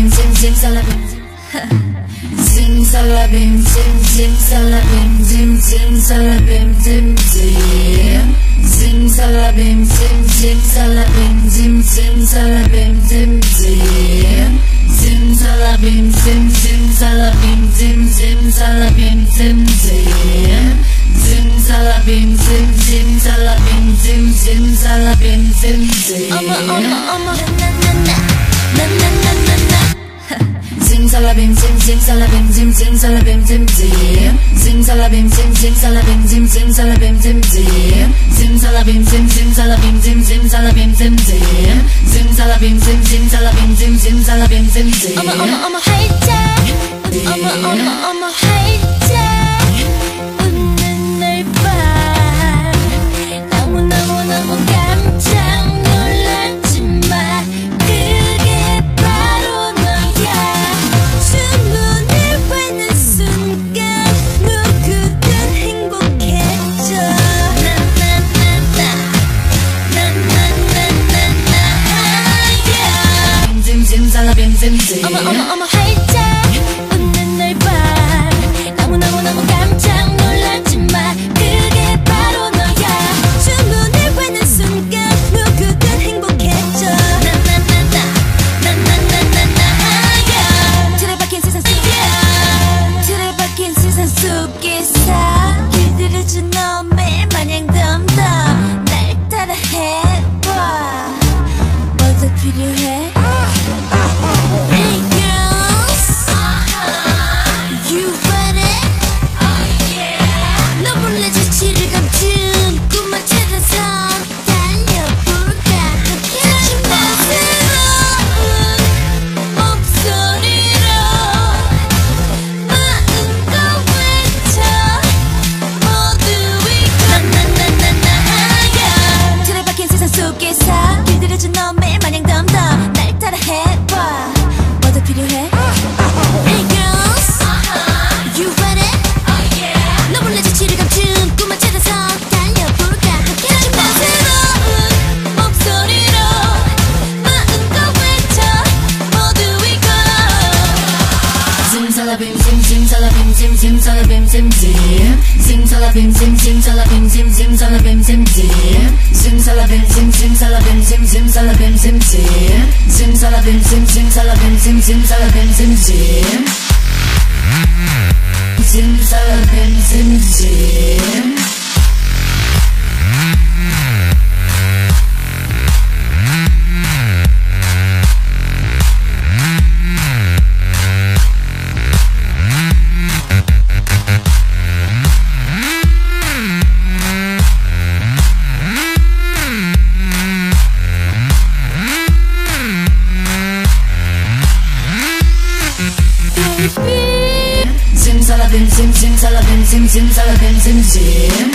Zimzalabim, Zimzalabim, Zimzalabim, Zimzalabim, Zimzalabim, Zimzalabim, Zimzalabim, Zimzalabim, Zimzalabim, Zimzalabim, Zimzalabim, Zimzalabim, Zimzalabim, Zimzalabim, Zimzalabim, Zimzalabim, Zimzalabim, Zimzalabim, Zimzalabim, Zimzalabim, Zimzalabim, Zimzalabim, Zimzalabim, Zimzalabim, I'm a hater. 웃는 날 봐. 너무 깜짝 놀랐지만 그게 바로 너야. 주문을 외는 순간 누구든 행복했죠. 나나나나나나나나야. 틀어박힌 세상 속에 틀어박힌 세상 속에서 길들여 준 놈의 마냥 덤덤 날 따라 해봐. 뭐가 필요해? Zimzalabim, Zimzalabim, Zimzalabim, Zimzalabim, Zimzalabim, Zimzalabim, Zimzalabim, Zimzalabim, Zimzalabim, Zimzalabim, Zimzalabim. Zimzalabim, zim, zimzalabim, zim, zimzalabim, zim, zim.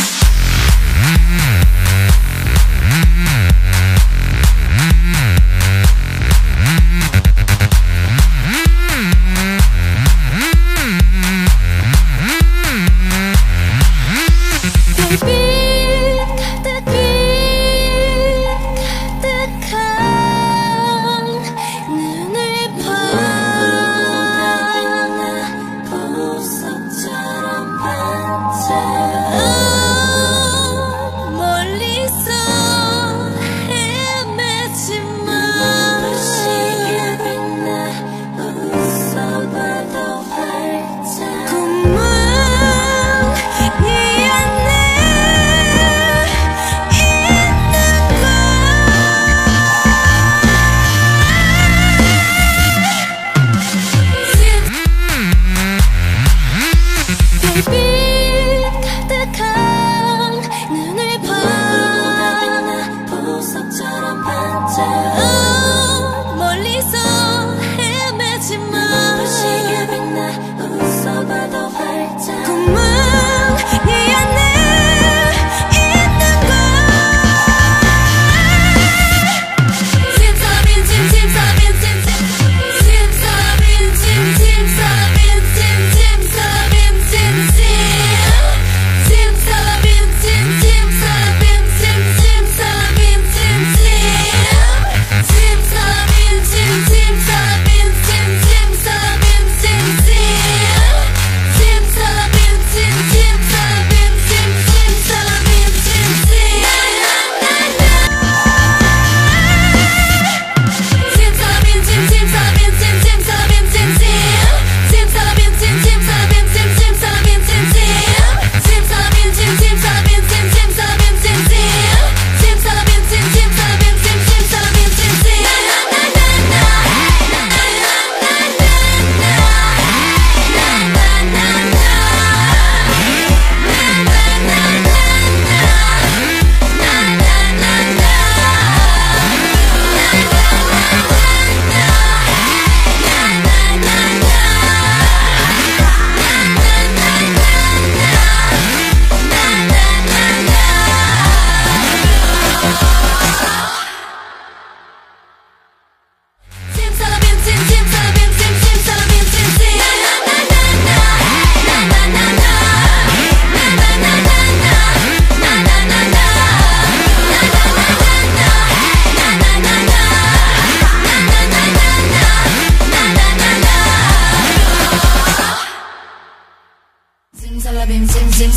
Zimzalabim,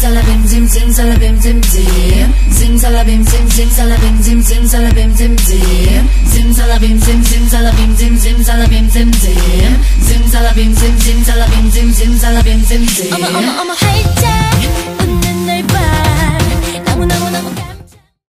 zim, zimzalabim, zim, zimzalabim, zim, zim. Zimzalabim, zim, zimzalabim, zim, zimzalabim, zim, zim. Zimzalabim, zim, zimzalabim, zim, zimzalabim, zim, zim. Zimzalabim, zim, zimzalabim, zim, zimzalabim, zim, zim.